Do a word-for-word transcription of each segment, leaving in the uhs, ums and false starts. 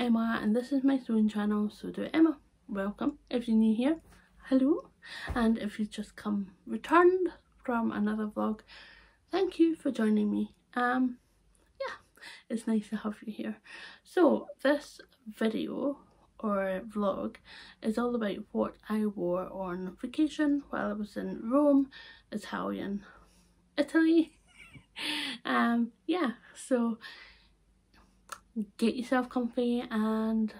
Emma, and this is my sewing channel, So Do It Emma. Welcome if you're new here, hello, and if you've just come returned from another vlog, thank you for joining me. Um yeah, it's nice to have you here. So this video or vlog is all about what I wore on vacation while I was in Rome, Italian Italy. Um yeah, so get yourself comfy and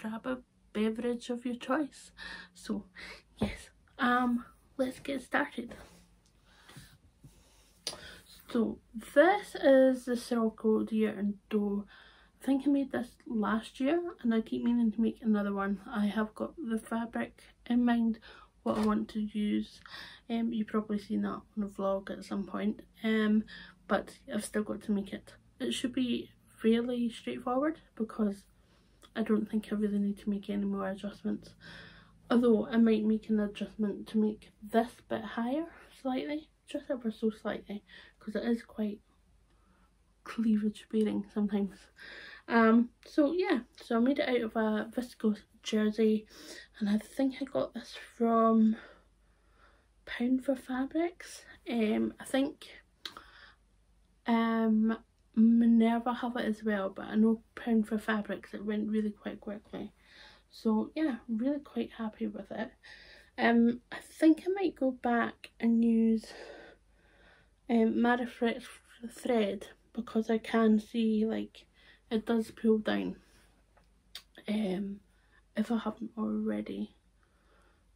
grab a beverage of your choice. So yes, um let's get started. So this is the Sirocco Deer and Doe. I think I made this last year and I keep meaning to make another one. I have got the fabric in mind what I want to use. Um you've probably seen that on a vlog at some point, um but I've still got to make it. It should be really straightforward because I don't think I really need to make any more adjustments, although I might make an adjustment to make this bit higher slightly, just ever so slightly, because it is quite cleavage bearing sometimes. Um so yeah, so I made it out of a viscose jersey, and I think I got this from Pound for Fabrics. um I think um Minerva have it as well, but I know Pound for Fabrics it went really quite quickly. So yeah, really quite happy with it. Um, I think I might go back and use um, Marifritz thread because I can see like it does pull down. Um, if I haven't already,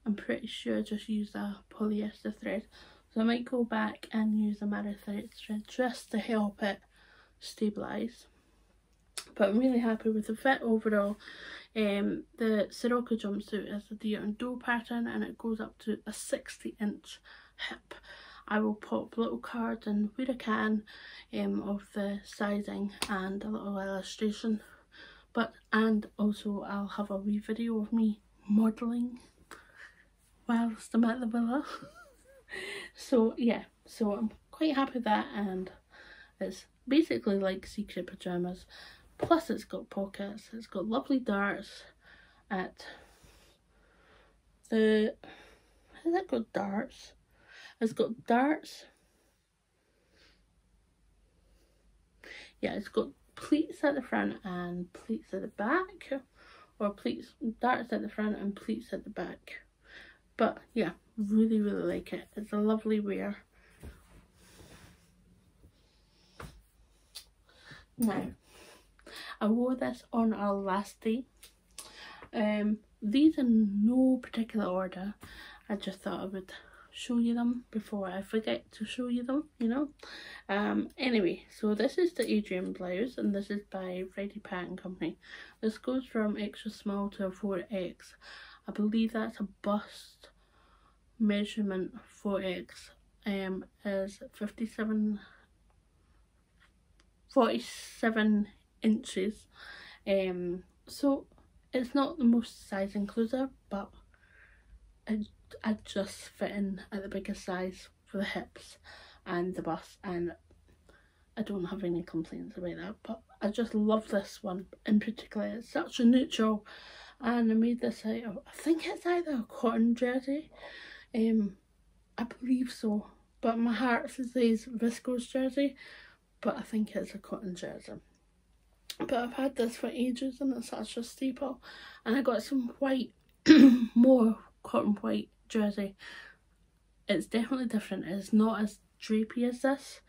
I'm pretty sure I just used a polyester thread. So I might go back and use a Marifritz thread just to help it stabilise, but I'm really happy with the fit overall. Um, the Sirocco jumpsuit is the Deer and Doe pattern, and it goes up to a sixty inch hip. I will pop little cards in where I can um, of the sizing and a little illustration, but and also I'll have a wee video of me modelling whilst I'm at the villa. So yeah, so I'm quite happy with that, and it's basically like secret pyjamas, plus it's got pockets, it's got lovely darts at the, has it got darts? It's got darts, yeah, it's got pleats at the front and pleats at the back, or pleats, darts at the front and pleats at the back. But yeah, really really like it, it's a lovely wear. Now, I wore this on our last day. Um, these in no particular order. I just thought I would show you them before I forget to show you them, you know. Um, anyway, so this is the Adrienne blouse, and this is by Friday Pattern Company. This goes from extra small to a four X. I believe that's a bust measurement. Four X um, is fifty-seven... forty-seven inches. Um so it's not the most size inclusive, but I, I just fit in at the biggest size for the hips and the bust, and I don't have any complaints about that. But I just love this one in particular, it's such a neutral, and I made this out of, I think it's either a cotton jersey, um I believe so, but my heart says viscose jersey, but I think it's a cotton jersey. But I've had this for ages and it's such a staple. And I got some white, more cotton white jersey. It's definitely different. It's not as drapey as this.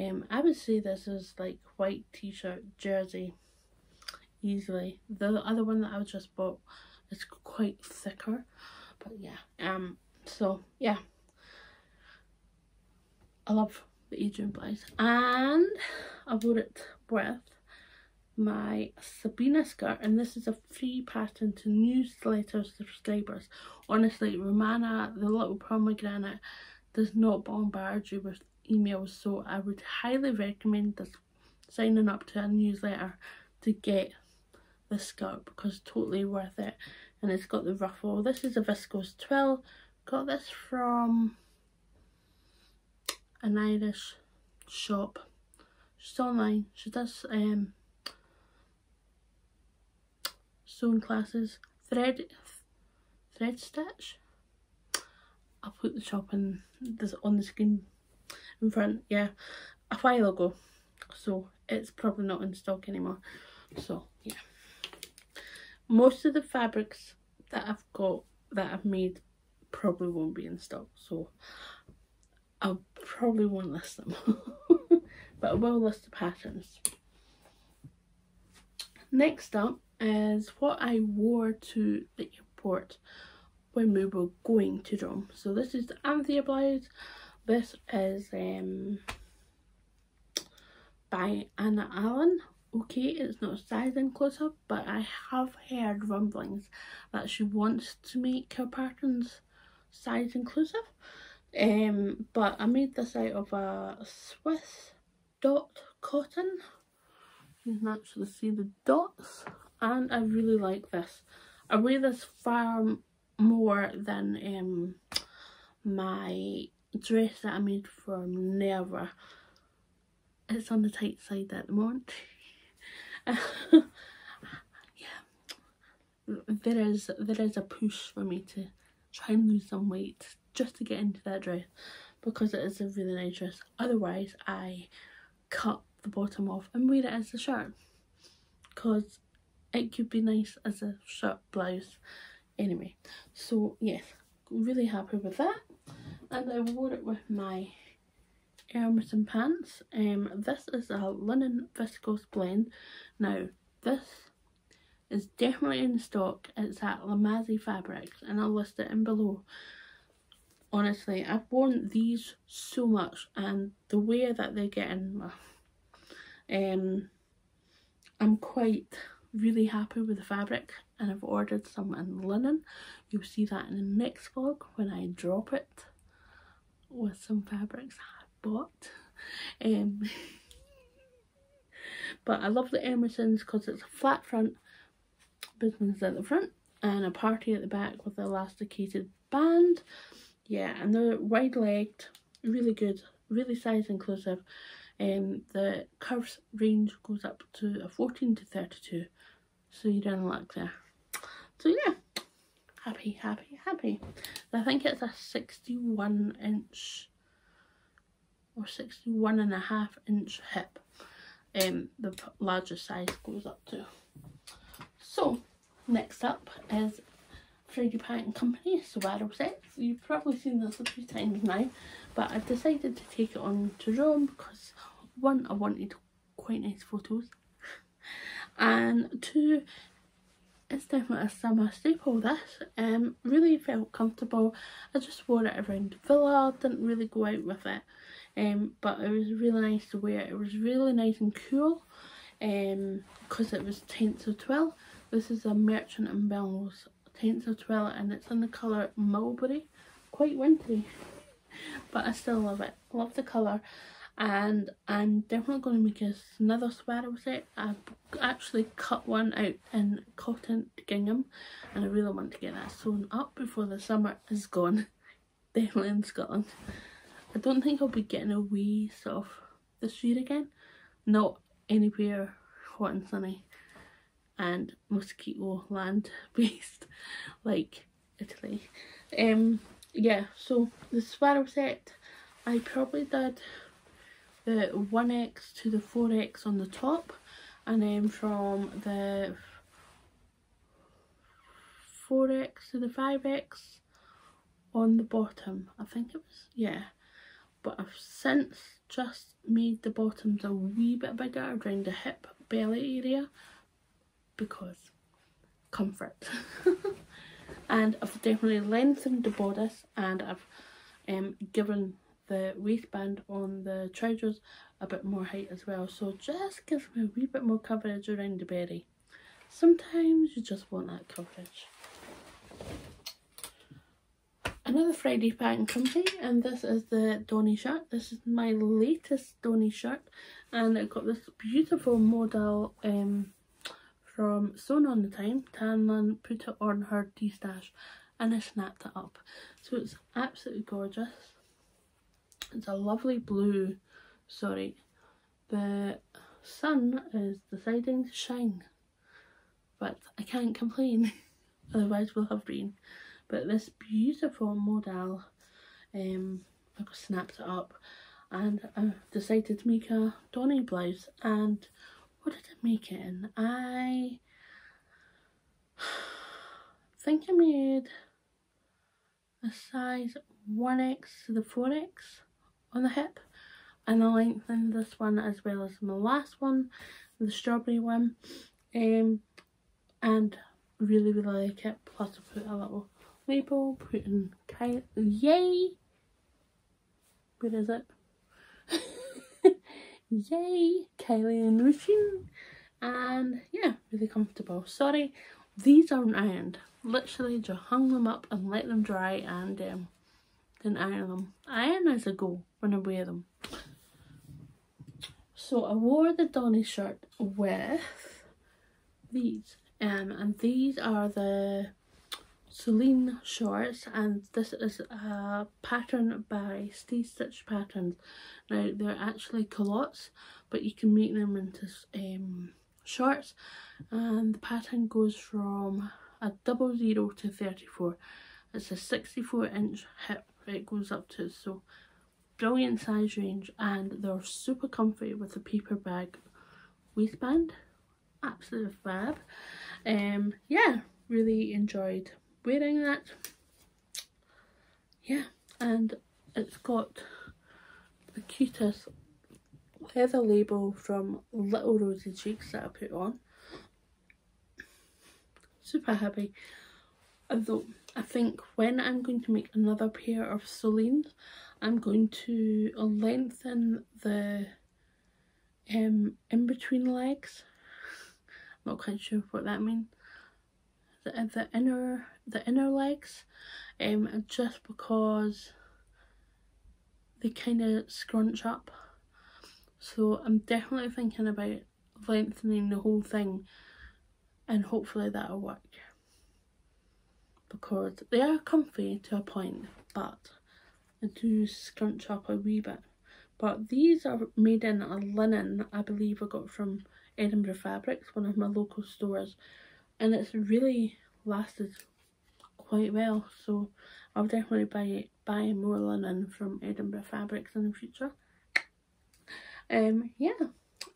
Um, I would say this is like white t-shirt jersey easily. The other one that I just bought is quite thicker. But yeah, um, so yeah, I love the Adrienne blouse, and I wore it with my Sabina skirt, and this is a free pattern to newsletter subscribers. Honestly, Romana, the little pomegranate, does not bombard you with emails, so I would highly recommend this, signing up to a newsletter to get this skirt because totally worth it. And it's got the ruffle. This is a viscose twill. Got this from an Irish shop. She's online. She does um sewing classes. Thread thread stitch. I'll put the shop in this on the screen in front, yeah, a while ago. So it's probably not in stock anymore. So yeah. Most of the fabrics that I've got that I've made probably won't be in stock, so I probably won't list them. But I will list the patterns. Next up is what I wore to the airport when we were going to Rome. So this is the Anthea blouse. This is um by Anna Allen. Okay, it's not a size in close up, but I have heard rumblings that she wants to make her patterns size inclusive. Um, but I made this out of a Swiss dot cotton. You can actually see the dots, and I really like this. I wear this far more than um my dress that I made for Minerva. It's on the tight side at the moment. Yeah, there is there is a push for me to try and lose some weight just to get into that dress, because it is a really nice dress. Otherwise I cut the bottom off and wear it as a shirt, because it could be nice as a shirt blouse anyway. So yes, really happy with that. And I wore it with my Emerson pants. Um, this is a linen viscose blend. Now this is definitely in stock. It's at Lamaze Fabrics, and I'll list it in below. Honestly, I've worn these so much, and the wear that they're getting, well, um, I'm quite really happy with the fabric, and I've ordered some in linen. You'll see that in the next vlog when I drop it with some fabrics bought. Um, but I love the Emersons because it's a flat front, business at the front, and a party at the back with the elasticated band. Yeah, and they're wide legged, really good, really size inclusive. Um, the curves range goes up to a fourteen to thirty-two, so you're in luck there. So yeah, happy, happy, happy. I think it's a sixty-one inch or sixty-one and a half inch hip, um, the largest size goes up to. So next up is Friday Pattern Company Saguaro set. You've probably seen this a few times now, but I decided to take it on to Rome because one, I wanted quite nice photos, and two, it's definitely a summer staple, this. Um, really felt comfortable. I just wore it around the villa, didn't really go out with it. Um, but it was really nice to wear. It was really nice and cool, um, because it was tensile twill. This is a Merchant and Mills tensile twill, and it's in the colour mulberry. Quite wintry, but I still love it. Love the colour, and I'm definitely going to make us another sweater set. I've actually cut one out in cotton gingham, and I really want to get that sewn up before the summer is gone. Definitely in Scotland. I don't think I'll be getting away sort of this year again. Not anywhere hot and sunny and mosquito land based like Italy. Um, yeah, so the Saguaro set, I probably did the one X to the four X on the top, and then from the four X to the five X on the bottom, I think it was, yeah. But I've since just made the bottoms a wee bit bigger around the hip belly area because comfort. And I've definitely lengthened the bodice, and I've um, given the waistband on the trousers a bit more height as well, so just gives me a wee bit more coverage around the belly. Sometimes you just want that coverage. Another Friday Pattern Company, and this is the Donny shirt. This is my latest Donny shirt, and it got this beautiful model um, from Sewn on the Time, Tanlon put it on her tea stash and I snapped it up. So it's absolutely gorgeous. It's a lovely blue. Sorry, the sun is deciding to shine, but I can't complain, otherwise we'll have rain. But this beautiful modal, um, I snapped it up and I decided to make a Donny blouse. And what did I make it in? I think I made a size one X to the four X on the hip, and I lengthened this one as well as my last one, the strawberry one, um, and really really like it. Plus I put a little label, put in Kyle, yay! Where is it? Yay! Kylie and Routine. And yeah, really comfortable. Sorry, these aren't ironed. Literally just hung them up and let them dry and um, then iron them. Iron as I go when I wear them. So I wore the Donny shirt with these. Um, and these are the Soline shorts, and this is a pattern by Staystitch Patterns. Now they're actually culottes, but you can make them into um, shorts, and the pattern goes from a double zero to thirty-four. It's a sixty-four inch hip, it goes up to, so brilliant size range, and they're super comfy with a paper bag waistband. Absolute fab. Um, yeah, really enjoyed wearing that. Yeah, and it's got the cutest leather label from Little Rosy Cheeks that I put on. Super happy. Although I think when I'm going to make another pair of Solines, I'm going to lengthen the um in between legs. I'm not quite sure what that means. The, the inner the inner legs, um, just because they kind of scrunch up, so I'm definitely thinking about lengthening the whole thing, and hopefully that'll work, because they are comfy to a point, but they do scrunch up a wee bit. But these are made in a linen, I believe I got from Edinburgh Fabrics, one of my local stores, and it's really lasted quite well, so I'll definitely buy buy more linen from Edinburgh Fabrics in the future. Um, yeah,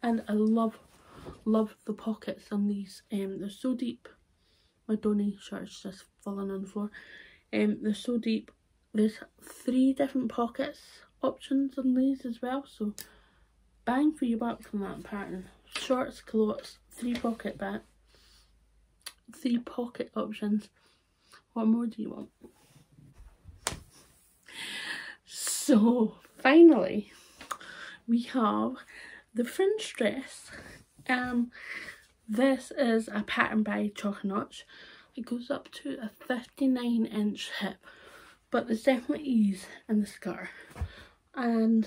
and I love love the pockets on these. Um, they're so deep. My Donny shirt's just falling on the floor. Um, they're so deep. There's three different pockets options on these as well, so bang for your buck from that pattern. Shorts, culottes, three pocket back. Three pocket options. What more do you want? So finally we have the fringe dress. Um this is a pattern by Chalk and Notch. It goes up to a fifty-nine inch hip, but there's definitely ease in the skirt and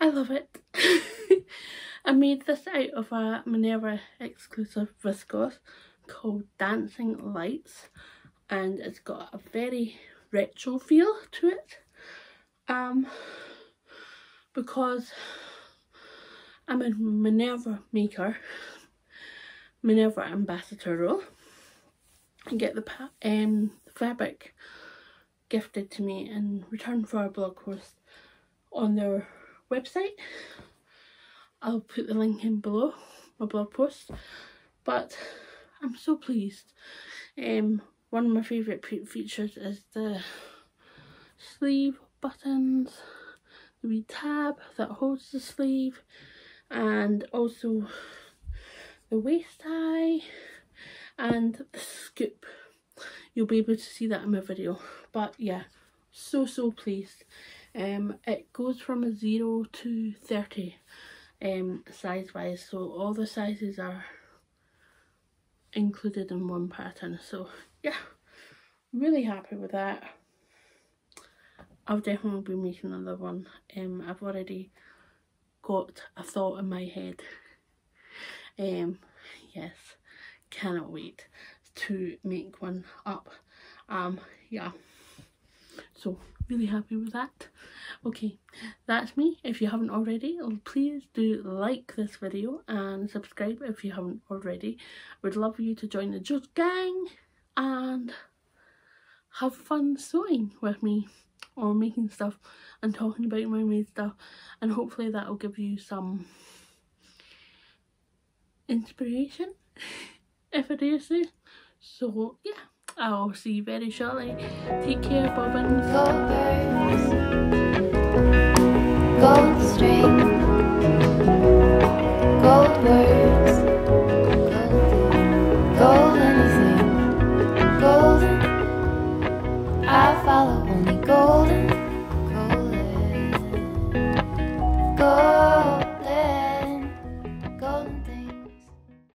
I love it. I made this out of a Minerva exclusive viscose called Dancing Lights, and it's got a very retro feel to it, um, because I'm a Minerva maker, Minerva ambassador role, and get the, um, the fabric gifted to me in return for a blog post on their website. I'll put the link in below my blog post, but I'm so pleased. Um, one of my favourite features is the sleeve buttons, the wee tab that holds the sleeve, and also the waist tie and the scoop. You'll be able to see that in my video, but yeah, so so pleased. Um, it goes from a zero to thirty. Um, size wise, so all the sizes are included in one pattern, so yeah, really happy with that. I'll definitely be making another one. um, I've already got a thought in my head. um, yes, cannot wait to make one up. Um, yeah, so really happy with that. Okay, that's me. If you haven't already, please do like this video and subscribe if you haven't already. I would love you to join the Jules gang and have fun sewing with me or making stuff and talking about my made stuff, and hopefully that'll give you some inspiration if I dare say. So yeah, I'll see you very shortly. Take care, bobbins. Gold birds, gold string, gold birds.